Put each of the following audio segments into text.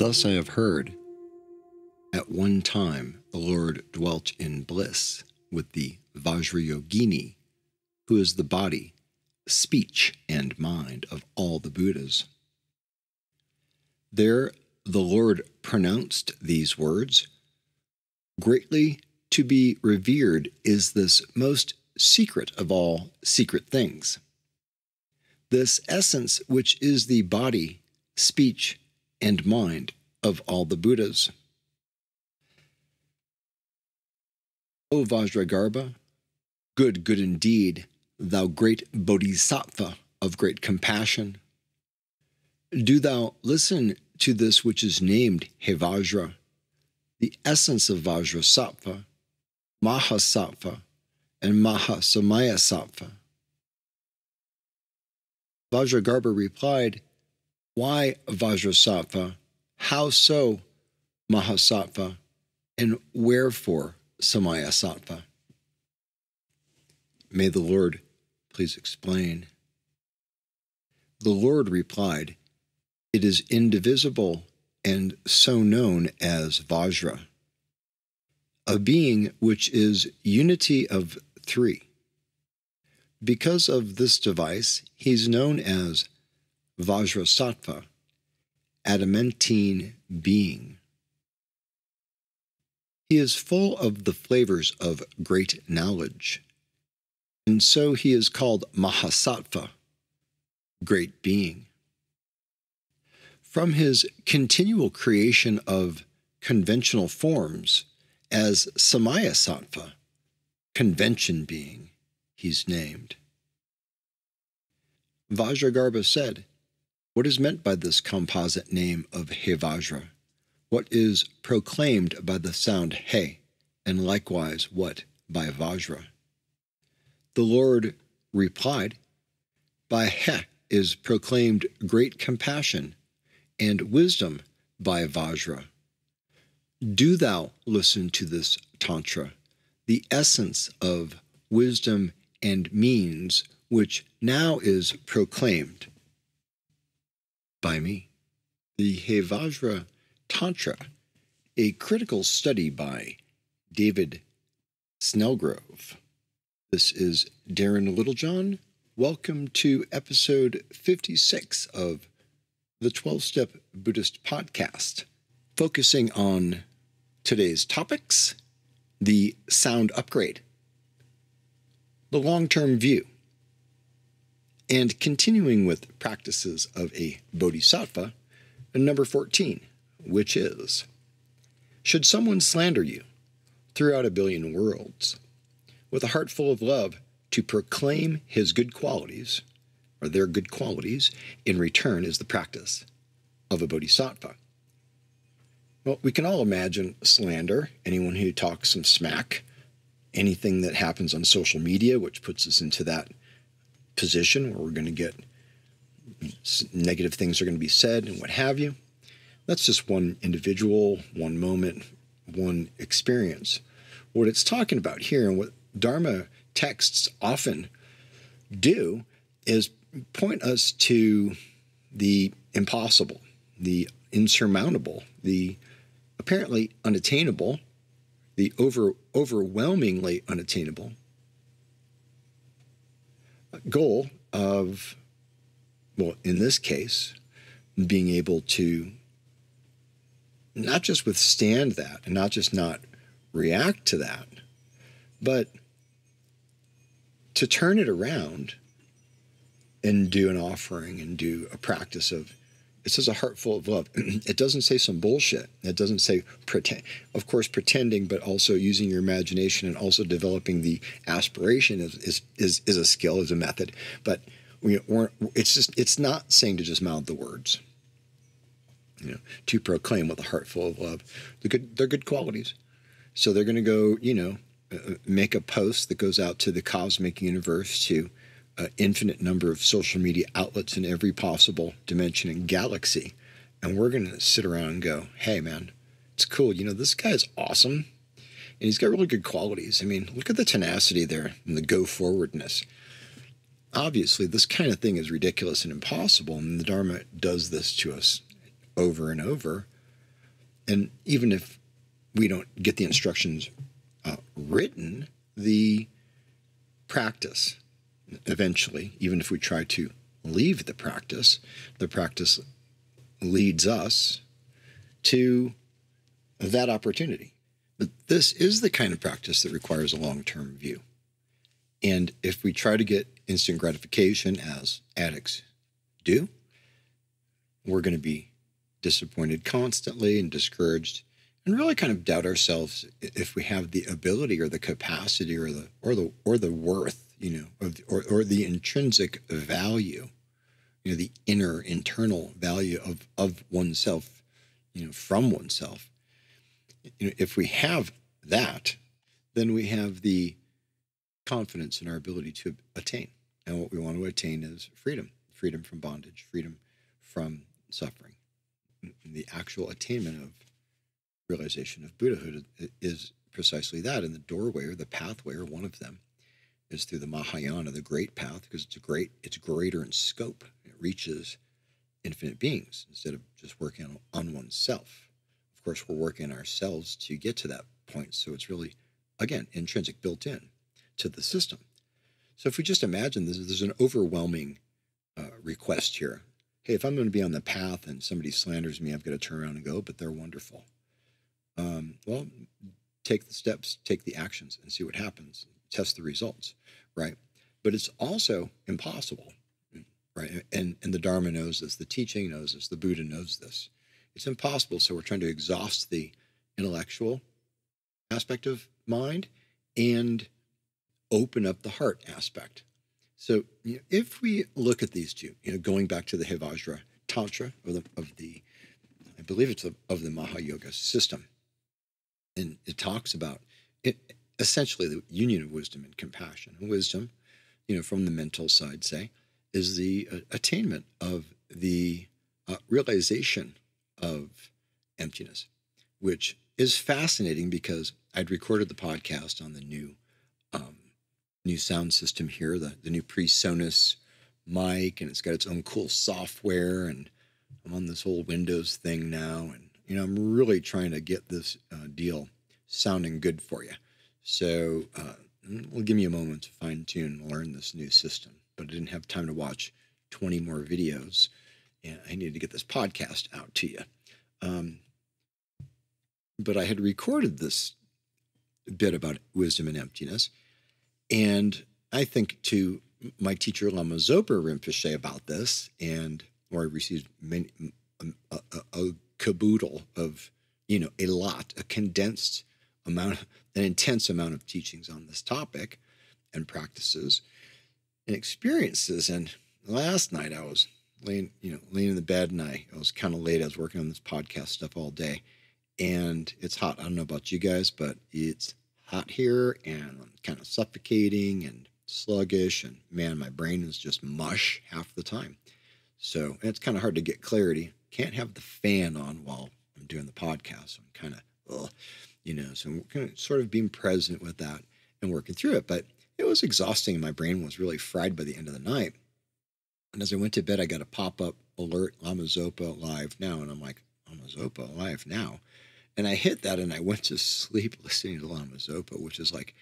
Thus I have heard, at one time the Lord dwelt in bliss with the Vajrayogini, who is the body, speech, and mind of all the Buddhas. There the Lord pronounced these words, "Greatly to be revered is this most secret of all secret things. This essence which is the body, speech, and mind of all the Buddhas. O Vajragarbha, good, good indeed, thou great Bodhisattva of great compassion. Do thou listen to this which is named Hevajra, the essence of Vajrasattva, Mahasattva, and Samaya Sattva." Vajragarbha replied, "Why Vajrasattva? How so, Mahasattva? And wherefore Samaya Sattva?" May the Lord please explain. The Lord replied, "It is indivisible and so known as Vajra, a being which is unity of three. Because of this device, he's known as Vajrasattva, adamantine being. He is full of the flavors of great knowledge, and so he is called Mahasattva, great being. From his continual creation of conventional forms as Samaya Sattva, convention being, he's named." Vajragarbha said, "What is meant by this composite name of Hevajra? What is proclaimed by the sound He, and likewise what by Vajra?" The Lord replied, "By He is proclaimed great compassion, and wisdom by Vajra. Do thou listen to this Tantra, the essence of wisdom and means, which now is proclaimed by me." The Hevajra Tantra, a critical study by David Snellgrove. This is Darren Littlejohn. Welcome to episode 56 of the 12-Step Buddhist Podcast, focusing on today's topics, the sound upgrade, the long-term view, and continuing with practices of a Bodhisattva, number 14, which is, should someone slander you throughout a billion worlds, with a heart full of love to proclaim his good qualities, or their good qualities, in return is the practice of a Bodhisattva. Well, we can all imagine slander, anyone who talks some smack, anything that happens on social media, which puts us into that position where we're going to get negative things are going to be said and what have you. That's just one individual, one moment, one experience. What it's talking about here and what Dharma texts often do is point us to the impossible, the insurmountable, the apparently unattainable, the overwhelmingly unattainable goal of, well, in this case, being able to not just withstand that and not just not react to that, but to turn it around and do an offering and do a practice of, it says a heart full of love. It doesn't say some bullshit. It doesn't say pretend, of course, pretending, but also using your imagination and also developing the aspiration is a skill, is a method. But it's not saying to just mouth the words, to proclaim with a heart full of love. They're good qualities. So they're going to go, make a post that goes out to the cosmic universe, to infinite number of social media outlets in every possible dimension and galaxy. And we're going to sit around and go, "Hey man, it's cool. This guy is awesome. And he's got really good qualities. I mean, look at the tenacity there and the go forwardness." Obviously this kind of thing is ridiculous and impossible. And the Dharma does this to us over and over And even if we don't get the instructions written, the practice eventually, even if we try to leave the practice leads us to that opportunity. But this is the kind of practice that requires a long-term view. And if we try to get instant gratification, as addicts do, we're going to be disappointed constantly and discouraged, and really kind of doubt ourselves if we have the ability or the capacity or the worth, or the intrinsic value, the internal value of oneself, from oneself. If we have that, then we have the confidence in our ability to attain. And what we want to attain is freedom, freedom from bondage, freedom from suffering. The actual attainment of realization of Buddhahood is precisely that. And the doorway or the pathway, or one of them, is through the Mahayana, the great path, because it's greater in scope. It reaches infinite beings instead of just working on oneself. Of course, we're working ourselves to get to that point. So it's really, again, intrinsic, built in to the system. So if we just imagine this, there's an overwhelming request here. Hey, if I'm going to be on the path and somebody slanders me, I've got to turn around and go, but they're wonderful. Well, take the steps, take the actions, and see what happens. Test the results, right? But it's also impossible, right? And the Dharma knows this, the teaching knows this, the Buddha knows this. It's impossible, so we're trying to exhaust the intellectual aspect of mind and open up the heart aspect. So if we look at these two, going back to the Hevajra Tantra, of the I believe it's of the Mahayoga system, and it talks about it, essentially the union of wisdom and compassion. And wisdom, from the mental side, say, is the attainment of the realization of emptiness, which is fascinating because I'd recorded the podcast on the new sound system here, the new PreSonus mic, and it's got its own cool software, and I'm on this whole Windows thing now, and I'm really trying to get this deal sounding good for you. So it'll give me a moment to fine tune and learn this new system, but I didn't have time to watch 20 more videos. Yeah, I needed to get this podcast out to you. But I had recorded this bit about wisdom and emptiness. And I think to my teacher, Lama Zopa Rinpoche, about this, and where I received many, a caboodle of, a condensed amount, an intense amount of teachings on this topic and practices and experiences. And last night I was laying in the bed, and I was kind of late. I was working on this podcast stuff all day, and it's hot. I don't know about you guys, but it's hot here, and I'm kind of suffocating and sluggish, and man, my brain is just mush half the time. So it's kind of hard to get clarity. Can't have the fan on while I'm doing the podcast. So I'm kind of, so I'm kind of sort of being present with that and working through it. But it was exhausting, and my brain was really fried by the end of the night. And as I went to bed, I got a pop-up alert, Lama Zopa live now. And I'm like, Lama Zopa live now. And I hit that, and I went to sleep listening to Lama Zopa, which is like,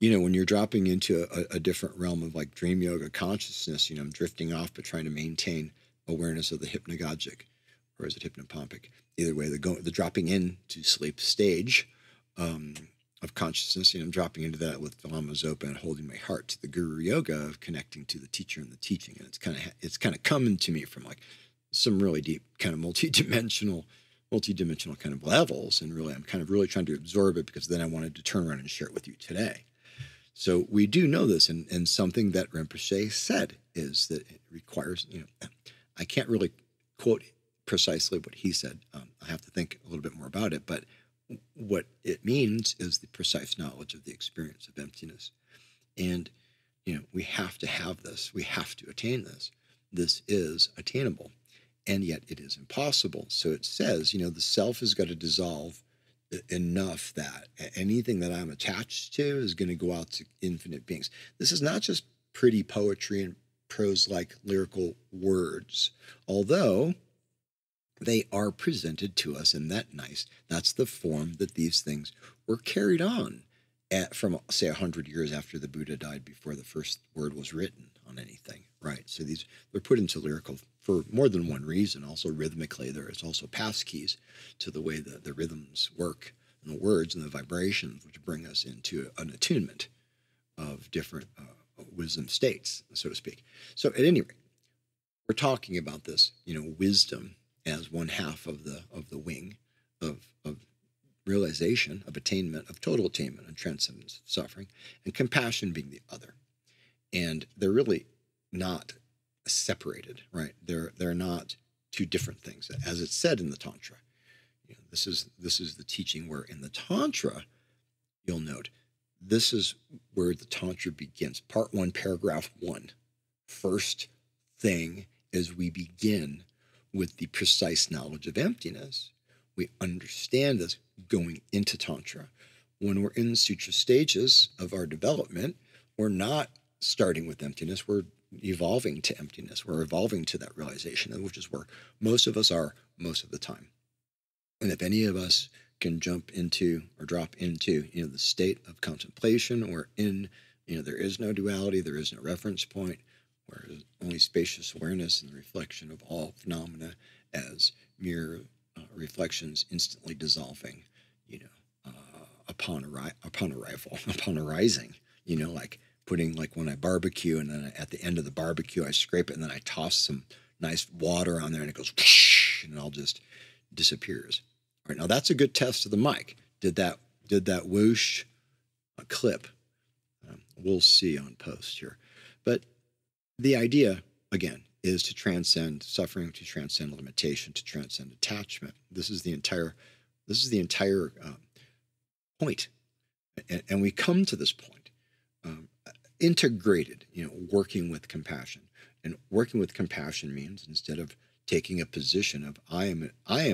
when you're dropping into a different realm of like dream yoga consciousness, I'm drifting off, but trying to maintain awareness of the hypnagogic, or is it hypnopompic? Either way, the dropping into sleep stage of consciousness, I'm dropping into that with Lama Zopa and holding my heart to the guru yoga of connecting to the teacher and the teaching. And it's kind of coming to me from like some really deep kind of multi-dimensional kind of levels. And really, I'm kind of really trying to absorb it, because then I wanted to turn around and share it with you today. So we do know this, and something that Rinpoche said is that it requires, I can't really quote precisely what he said. I have to think a little bit more about it, but what it means is the precise knowledge of the experience of emptiness. And, we have to have this. We have to attain this. This is attainable, and yet it is impossible. So it says, the self has got to dissolve enough that anything that I'm attached to is going to go out to infinite beings. This is not just pretty poetry and prose-like lyrical words, although they are presented to us in that nice. That's the form that these things were carried on at, from, say, 100 years after the Buddha died, before the first word was written on anything, right? So these, they're put into lyrical for more than one reason. Also rhythmically, there is also pass keys to the way that the rhythms work and the words and the vibrations, which bring us into an attunement of different wisdom states, so to speak. So at any rate, we're talking about this, you know, wisdom as one half of the wing of realization, of attainment, of total attainment and transcendence of suffering, and compassion being the other. And they're really not separated, right? They're not two different things, as it's said in the Tantra. You know, this is the teaching where in the Tantra, you'll note, this is where the Tantra begins. Part 1, paragraph 1. First thing is we begin with the precise knowledge of emptiness. We understand this going into Tantra. When we're in sutra stages of our development, we're not starting with emptiness. We're evolving to emptiness. We're evolving to that realization, which is where most of us are most of the time. And if any of us can jump into or drop into, you know, the state of contemplation, or in, you know, there is no duality, there is no reference point, where only spacious awareness and the reflection of all phenomena as mere reflections instantly dissolving, you know, upon arising, you know, like putting, like when I barbecue, and then at the end of the barbecue, I scrape it and then I toss some nice water on there and it goes, and it all just disappears. All right, now that's a good test of the mic. Did that whoosh clip? We'll see on post here. But the idea, again, is to transcend suffering, to transcend limitation, to transcend attachment. This is the entire point. And we come to this point integrated, you know, working with compassion. And working with compassion means, instead of taking a position of I am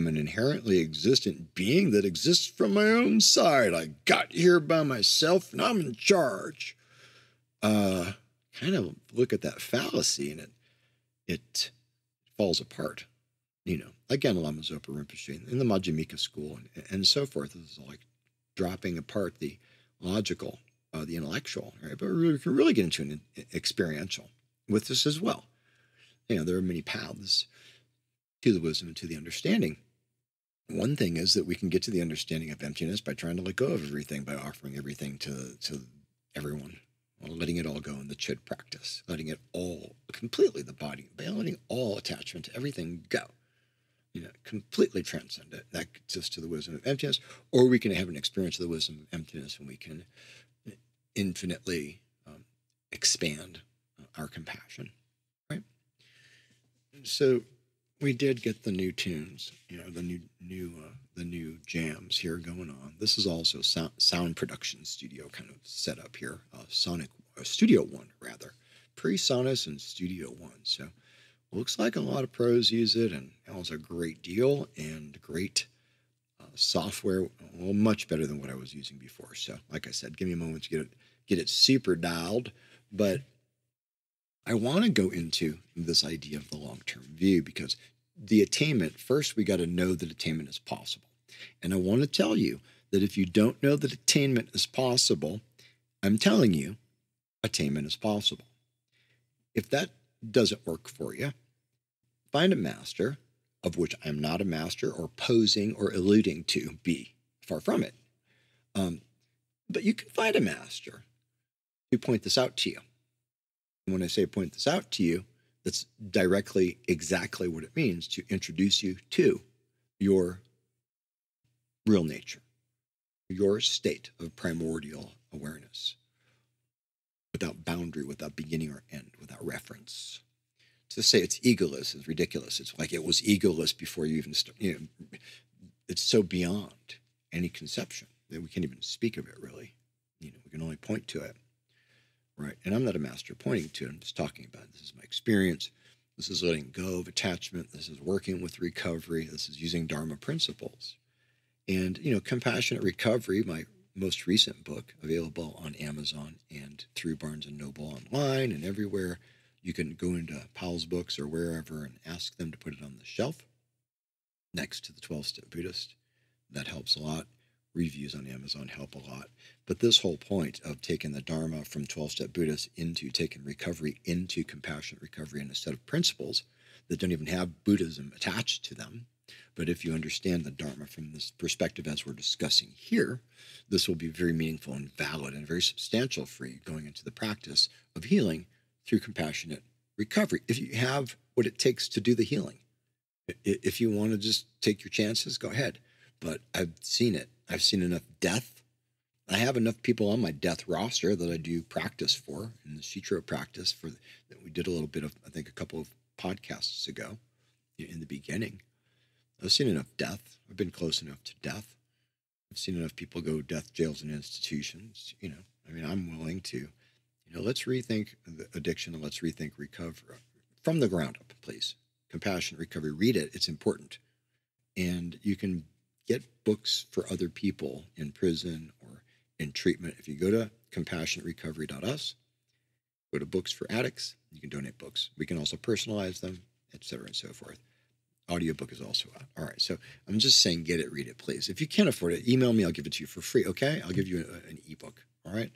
an inherently existent being that exists from my own side. I got here by myself and I'm in charge. Kind of look at that fallacy and it falls apart. You know, again, Lama Zopa Rinpoche in the Madhyamika school and so forth. This is like dropping apart the logical, the intellectual, right? But we can really get into an experiential with this as well. You know, there are many paths to the wisdom and to the understanding. One thing is that we can get to the understanding of emptiness by trying to let go of everything, by offering everything to everyone, letting it all go in the chid practice, letting it all, completely the body, by letting all attachment to everything go, you know, completely transcend it. That gets us to the wisdom of emptiness, or we can have an experience of the wisdom of emptiness, and we can infinitely expand our compassion, right? So we did get the new tunes, you know, the new jams here going on. This is also sound production studio kind of set up here, Studio One rather, PreSonus and Studio One. So looks like a lot of pros use it, and it was a great deal and great software. Well, much better than what I was using before. So, like I said, give me a moment to get it super dialed, but I want to go into this idea of the long-term view, because the attainment, first we got to know that attainment is possible. And I want to tell you that if you don't know that attainment is possible, I'm telling you, attainment is possible. If that doesn't work for you, find a master, of which I'm not a master or posing or alluding to be. Far from it. But you can find a master to point this out to you. When I say point this out to you, that's directly exactly what it means, to introduce you to your real nature, your state of primordial awareness, without boundary, without beginning or end, without reference. To say it's egoless is ridiculous. It's like it was egoless before you even start. You know, it's so beyond any conception that we can't even speak of it, really. You know, we can only point to it. Right, and I'm not a master pointing to it. I'm just talking about it. This is my experience. This is letting go of attachment. This is working with recovery. This is using Dharma principles. And, you know, Compassionate Recovery, my most recent book, available on Amazon and through Barnes & Noble online and everywhere. You can go into Powell's Books or wherever and ask them to put it on the shelf. next to the 12-step Buddhist. That helps a lot. Reviews on Amazon help a lot. But this whole point of taking the Dharma from 12-step Buddhist into taking recovery into compassionate recovery and a set of principles that don't even have Buddhism attached to them. But if you understand the Dharma from this perspective as we're discussing here, this will be very meaningful and valid and very substantial for you going into the practice of healing through compassionate recovery. If you have what it takes to do the healing, if you want to just take your chances, go ahead. But I've seen it. I've seen enough death. I have enough people on my death roster that I do practice for in the Shitro practice for that we did a little bit of, I think, a couple of podcasts ago in the beginning. I've seen enough death. I've been close enough to death. I've seen enough people go death, jails, and institutions. You know, I mean, I'm willing to, you know, let's rethink the addiction and let's rethink recovery from the ground up, please. Compassion, recovery, read it. It's important. And you can get books for other people in prison or in treatment. If you go to compassionaterecovery.us, go to books for addicts, you can donate books. We can also personalize them, et cetera, and so forth. Audiobook is also out. All right. So I'm just saying, get it, read it, please. If you can't afford it, email me. I'll give it to you for free. Okay. I'll give you an ebook. All right.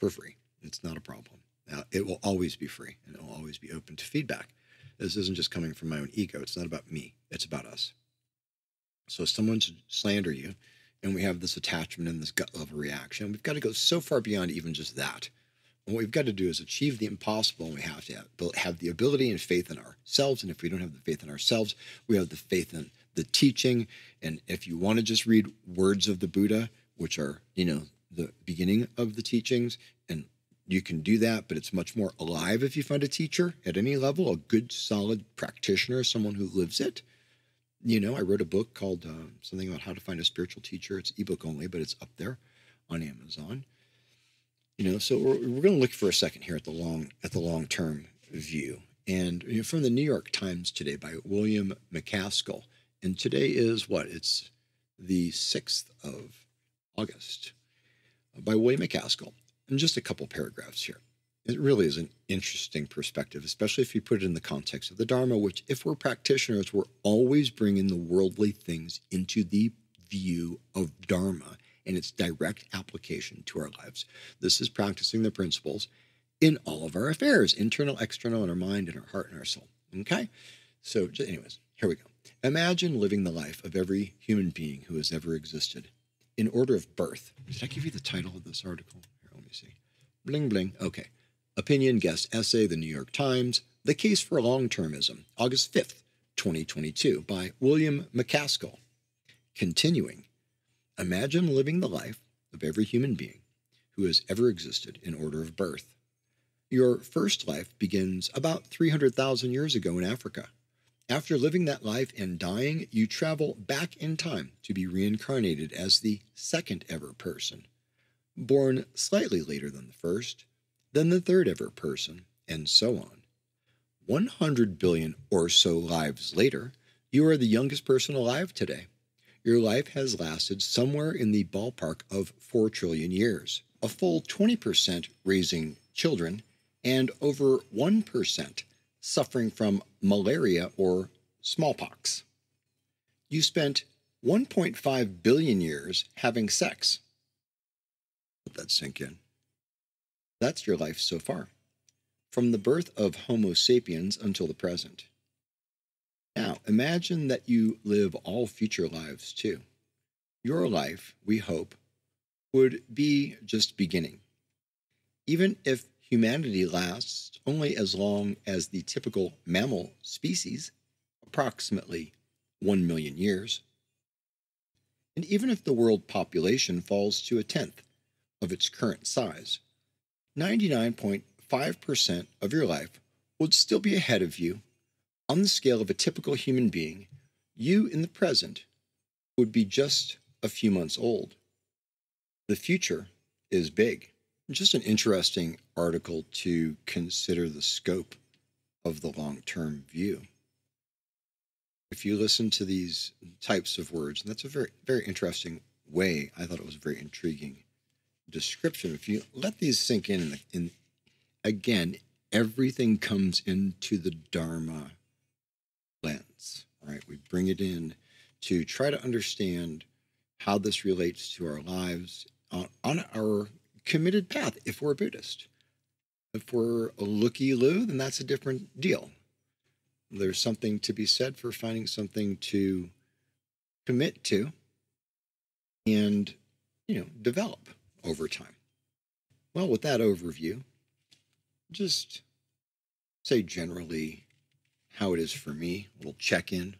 For free. It's not a problem. Now, it will always be free and it will always be open to feedback. This isn't just coming from my own ego. It's not about me. It's about us. So if someone should slander you and we have this attachment and this gut level reaction, we've got to go so far beyond even just that. And what we've got to do is achieve the impossible, and we have to have the ability and faith in ourselves. And if we don't have the faith in ourselves, we have the faith in the teaching. And if you want to just read words of the Buddha, which are, you know, the beginning of the teachings, and you can do that, but it's much more alive if you find a teacher at any level, a good, solid practitioner, someone who lives it. You know, I wrote a book called something about how to find a spiritual teacher. It's ebook only, but it's up there on Amazon. You know, so we're going to look for a second here at the long-term view. And you know, from the New York Times today by William McCaskill. And today is what? It's the 6th of August by William McCaskill. And just a couple paragraphs here. It really is an interesting perspective, especially if you put it in the context of the Dharma, which if we're practitioners, we're always bringing the worldly things into the view of Dharma and its direct application to our lives. This is practicing the principles in all of our affairs, internal, external, in our mind, in our heart, and our soul. Okay? So anyways, here we go. Imagine living the life of every human being who has ever existed in order of birth. Did I give you the title of this article? Here, let me see. Bling, bling. Okay. Opinion, guest essay, The New York Times, The Case for Long-Termism, August 5th, 2022, by William McCaskill. Continuing. Imagine living the life of every human being who has ever existed in order of birth. Your first life begins about 300,000 years ago in Africa. After living that life and dying, you travel back in time to be reincarnated as the second ever person, born slightly later than the first, then the third ever person, and so on. 100 billion or so lives later, you are the youngest person alive today. Your life has lasted somewhere in the ballpark of 4 trillion years, a full 20% raising children, and over 1% suffering from malaria or smallpox. You spent 1.5 billion years having sex. Let that sink in. That's your life so far, from the birth of Homo sapiens until the present. Now, imagine that you live all future lives, too. Your life, we hope, would be just beginning. Even if humanity lasts only as long as the typical mammal species, approximately 1 million years, and even if the world population falls to 1/10 of its current size, 99.5% of your life would still be ahead of you. On the scale of a typical human being, you in the present would be just a few months old. The future is big. Just an interesting article to consider the scope of the long-term view. If you listen to these types of words, and that's a very, very interesting way. I thought it was a very intriguing description. If you let these sink in, and again, everything comes into the Dharma lens, right? We bring it in to try to understand how this relates to our lives on our committed path, if we're a Buddhist. If we're a looky-loo, then that's a different deal. There's something to be said for finding something to commit to and, you know, develop over time. Well, with that overview, just say generally how it is for me, a little check-in.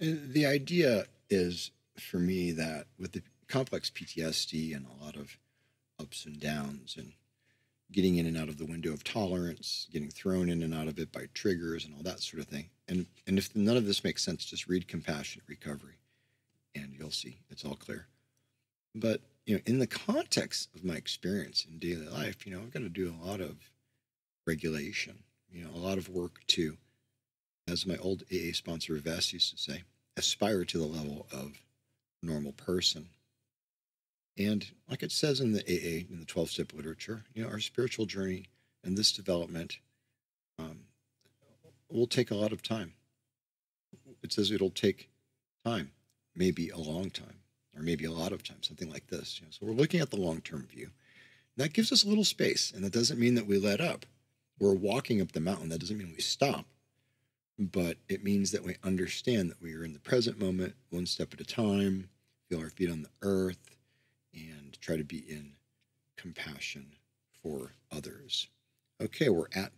The idea is for me that with the complex PTSD and a lot of ups and downs and getting in and out of the window of tolerance, getting thrown in and out of it by triggers and all that sort of thing. And if none of this makes sense, just read Compassionate Recovery and you'll see it's all clear. But, you know, in the context of my experience in daily life, you know, I've got to do a lot of regulation, you know, a lot of work to, as my old AA sponsor Vess used to say, aspire to the level of a normal person. And like it says in the AA, in the 12-step literature, you know, our spiritual journey and this development will take a lot of time. It says it'll take time, maybe a long time, or maybe a lot of time, something like this. You know, so we're looking at the long-term view. That gives us a little space, and that doesn't mean that we let up. We're walking up the mountain. That doesn't mean we stop, but it means that we understand that we are in the present moment, one step at a time, feel our feet on the earth, and try to be in compassion for others. Okay, we're at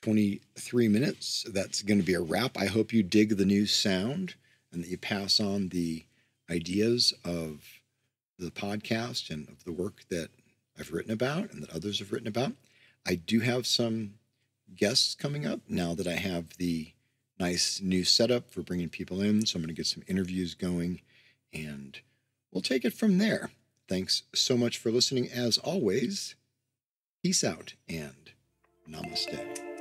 23 minutes. That's going to be a wrap. I hope you dig the new sound and that you pass on the ideas of the podcast and of the work that I've written about and that others have written about. I do have some guests coming up now that I have the nice new setup for bringing people in. So I'm going to get some interviews going and we'll take it from there. Thanks so much for listening. As always, peace out and namaste.